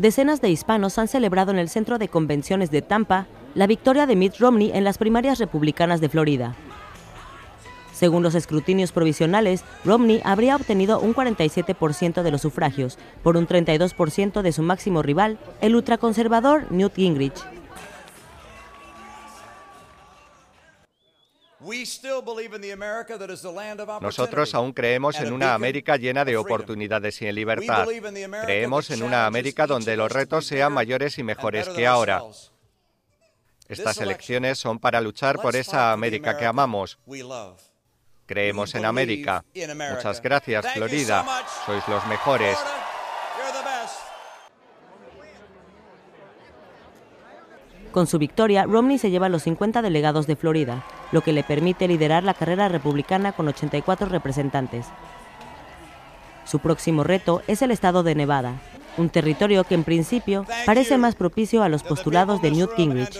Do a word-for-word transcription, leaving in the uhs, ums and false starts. decenas de hispanos han celebrado en el centro de convenciones de Tampa la victoria de Mitt Romney en las primarias republicanas de Florida. Según los escrutinios provisionales, Romney habría obtenido un cuarenta y siete por ciento de los sufragios, por un treinta y dos por ciento de su máximo rival, el ultraconservador Newt Gingrich. Nosotros aún creemos en una América llena de oportunidades y en libertad. Creemos en una América donde los retos sean mayores y mejores que ahora. Estas elecciones son para luchar por esa América que amamos. Creemos en América. Muchas gracias, Florida. Sois los mejores. Con su victoria, Romney se lleva los cincuenta delegados de Florida, lo que le permite liderar la carrera republicana con ochenta y cuatro representantes. Su próximo reto es el estado de Nevada, un territorio que en principio parece más propicio a los postulados de Newt Gingrich.